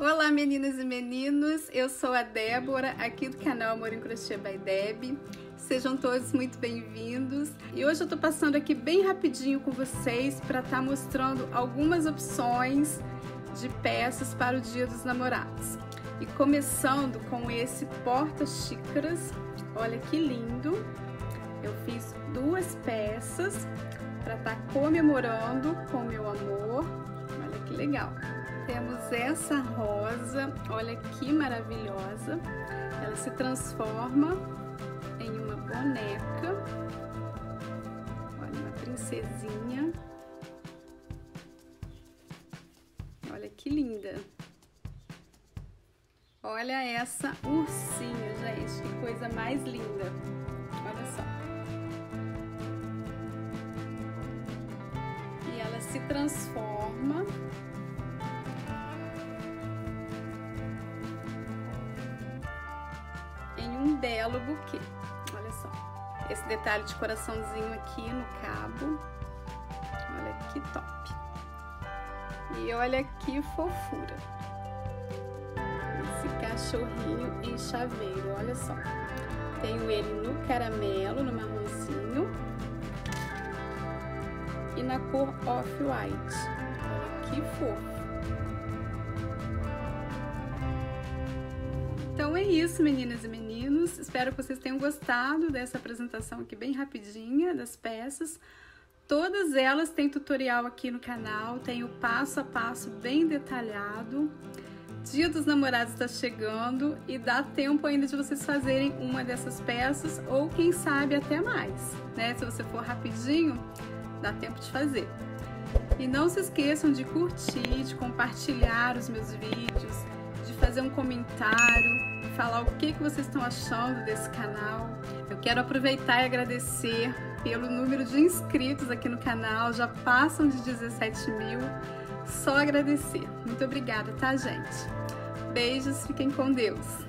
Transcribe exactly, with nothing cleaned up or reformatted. Olá meninas e meninos, eu sou a Débora, aqui do canal Amor em Crochê by Deb. Sejam todos muito bem-vindos. E hoje eu tô passando aqui bem rapidinho com vocês para estar mostrando algumas opções de peças para o Dia dos Namorados. E começando com esse porta-xícaras, olha que lindo! Eu fiz duas peças para estar comemorando com meu amor, olha que legal! Temos essa rosa, olha que maravilhosa, ela se transforma em uma boneca, olha uma princesinha, olha que linda, olha essa ursinha, gente, que coisa mais linda, olha só, e ela se transforma belo buquê, olha só, esse detalhe de coraçãozinho aqui no cabo, olha que top, e olha que fofura, esse cachorrinho em chaveiro, olha só, tenho ele no caramelo, no marronzinho, e na cor off-white, olha que fofo. Então é isso, meninas e meninos, espero que vocês tenham gostado dessa apresentação aqui bem rapidinha das peças. Todas elas têm tutorial aqui no canal, tem o passo a passo bem detalhado. Dia dos Namorados está chegando e dá tempo ainda de vocês fazerem uma dessas peças ou quem sabe até mais, né? Se você for rapidinho, dá tempo de fazer. E não se esqueçam de curtir, de compartilhar os meus vídeos, de fazer um comentário, falar o que que vocês estão achando desse canal. Eu quero aproveitar e agradecer pelo número de inscritos aqui no canal, já passam de dezessete mil, só agradecer. Muito obrigada, tá, gente? Beijos, fiquem com Deus!